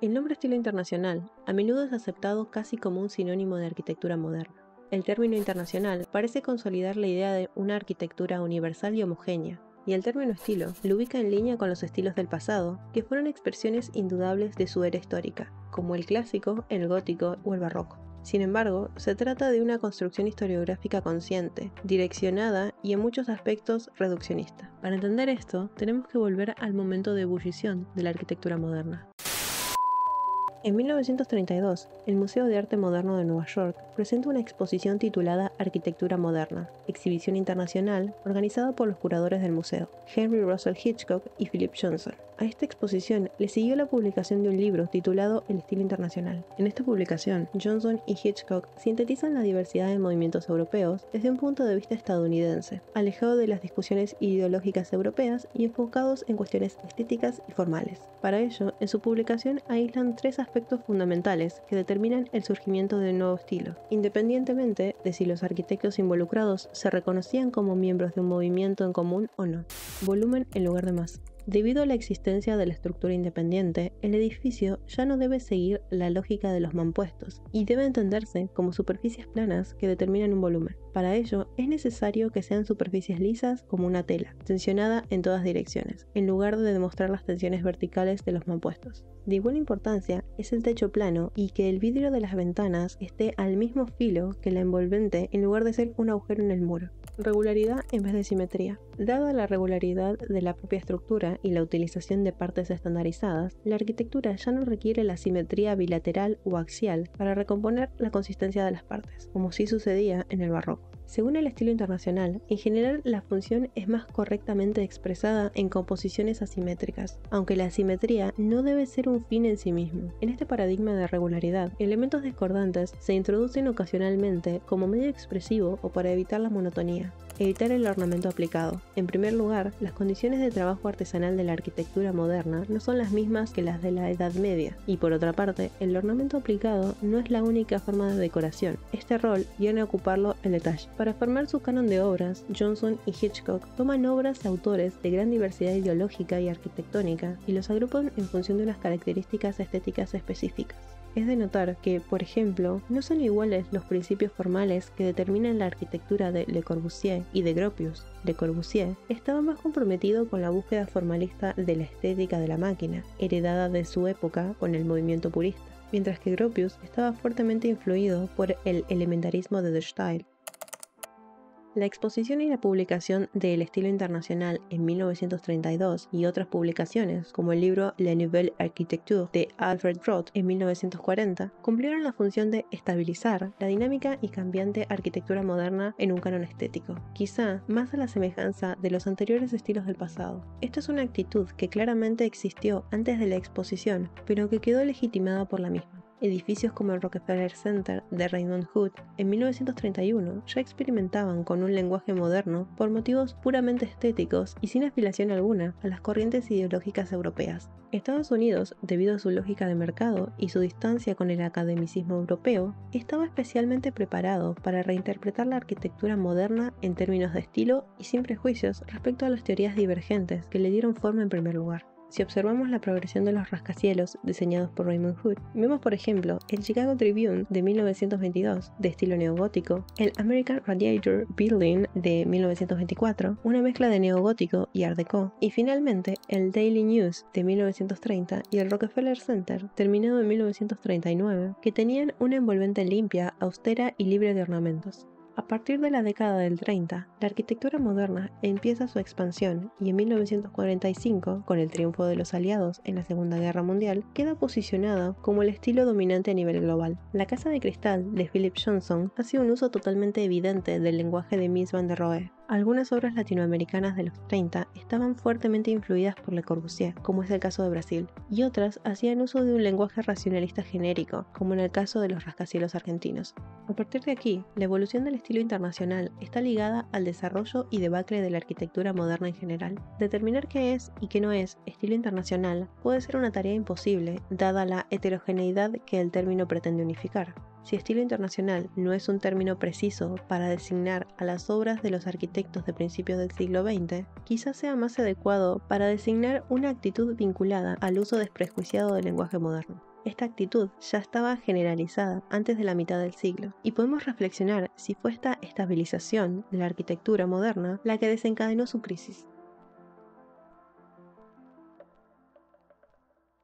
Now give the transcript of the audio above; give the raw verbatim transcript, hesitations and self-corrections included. El nombre estilo internacional a menudo es aceptado casi como un sinónimo de arquitectura moderna. El término internacional parece consolidar la idea de una arquitectura universal y homogénea, y el término estilo lo ubica en línea con los estilos del pasado, que fueron expresiones indudables de su era histórica, como el clásico, el gótico o el barroco. Sin embargo, se trata de una construcción historiográfica consciente, direccionada y en muchos aspectos reduccionista. Para entender esto, tenemos que volver al momento de ebullición de la arquitectura moderna. En mil novecientos treinta y dos, el Museo de Arte Moderno de Nueva York presenta una exposición titulada Arquitectura Moderna, exhibición internacional organizada por los curadores del museo, Henry Russell Hitchcock y Philip Johnson. A esta exposición le siguió la publicación de un libro titulado El Estilo Internacional. En esta publicación, Johnson y Hitchcock sintetizan la diversidad de movimientos europeos desde un punto de vista estadounidense, alejado de las discusiones ideológicas europeas y enfocados en cuestiones estéticas y formales. Para ello, en su publicación aíslan tres aspectos aspectos fundamentales que determinan el surgimiento del nuevo estilo, independientemente de si los arquitectos involucrados se reconocían como miembros de un movimiento en común o no. Volumen en lugar de más. Debido a la existencia de la estructura independiente, el edificio ya no debe seguir la lógica de los mampuestos y debe entenderse como superficies planas que determinan un volumen. Para ello, es necesario que sean superficies lisas como una tela, tensionada en todas direcciones, en lugar de demostrar las tensiones verticales de los mampuestos. De igual importancia es el techo plano y que el vidrio de las ventanas esté al mismo filo que la envolvente en lugar de ser un agujero en el muro. Regularidad en vez de simetría. Dada la regularidad de la propia estructura y la utilización de partes estandarizadas, la arquitectura ya no requiere la simetría bilateral o axial para recomponer la consistencia de las partes, como sí sucedía en el barroco. Según el estilo internacional, en general la función es más correctamente expresada en composiciones asimétricas, aunque la asimetría no debe ser un fin en sí mismo. En este paradigma de regularidad, elementos discordantes se introducen ocasionalmente como medio expresivo o para evitar la monotonía. Evitar el ornamento aplicado. En primer lugar, las condiciones de trabajo artesanal de la arquitectura moderna no son las mismas que las de la Edad Media, y por otra parte, el ornamento aplicado no es la única forma de decoración. Este rol viene a ocuparlo en detalle. Para formar su canon de obras, Johnson y Hitchcock toman obras de autores de gran diversidad ideológica y arquitectónica y los agrupan en función de unas características estéticas específicas. Es de notar que, por ejemplo, no son iguales los principios formales que determinan la arquitectura de Le Corbusier y de Gropius. Le Corbusier estaba más comprometido con la búsqueda formalista de la estética de la máquina, heredada de su época con el movimiento purista, mientras que Gropius estaba fuertemente influido por el elementarismo de De Stijl. La exposición y la publicación de El Estilo Internacional en mil novecientos treinta y dos y otras publicaciones, como el libro La Nouvelle Architecture de Alfred Roth en mil novecientos cuarenta, cumplieron la función de estabilizar la dinámica y cambiante arquitectura moderna en un canon estético, quizá más a la semejanza de los anteriores estilos del pasado. Esta es una actitud que claramente existió antes de la exposición, pero que quedó legitimada por la misma. Edificios como el Rockefeller Center de Raymond Hood en mil novecientos treinta y uno ya experimentaban con un lenguaje moderno por motivos puramente estéticos y sin afiliación alguna a las corrientes ideológicas europeas. Estados Unidos, debido a su lógica de mercado y su distancia con el academicismo europeo, estaba especialmente preparado para reinterpretar la arquitectura moderna en términos de estilo y sin prejuicios respecto a las teorías divergentes que le dieron forma en primer lugar. Si observamos la progresión de los rascacielos diseñados por Raymond Hood, vemos por ejemplo el Chicago Tribune de mil novecientos veintidós de estilo neogótico, el American Radiator Building de mil novecientos veinticuatro, una mezcla de neogótico y Art Deco, y finalmente el Daily News de mil novecientos treinta y el Rockefeller Center, terminado en mil novecientos treinta y nueve, que tenían una envolvente limpia, austera y libre de ornamentos. A partir de la década del treinta, la arquitectura moderna empieza su expansión y en mil novecientos cuarenta y cinco, con el triunfo de los aliados en la Segunda Guerra Mundial, queda posicionada como el estilo dominante a nivel global. La Casa de Cristal de Philip Johnson hace un uso totalmente evidente del lenguaje de Mies van der Rohe. Algunas obras latinoamericanas de los treinta estaban fuertemente influidas por Le Corbusier, como es el caso de Brasil, y otras hacían uso de un lenguaje racionalista genérico, como en el caso de los rascacielos argentinos. A partir de aquí, la evolución del estilo internacional está ligada al desarrollo y debacle de la arquitectura moderna en general. Determinar qué es y qué no es estilo internacional puede ser una tarea imposible, dada la heterogeneidad que el término pretende unificar. Si estilo internacional no es un término preciso para designar a las obras de los arquitectos de principios del siglo veinte, quizás sea más adecuado para designar una actitud vinculada al uso desprejuiciado del lenguaje moderno. esta actitud ya estaba generalizada antes de la mitad del siglo, y podemos reflexionar si fue esta estabilización de la arquitectura moderna la que desencadenó su crisis.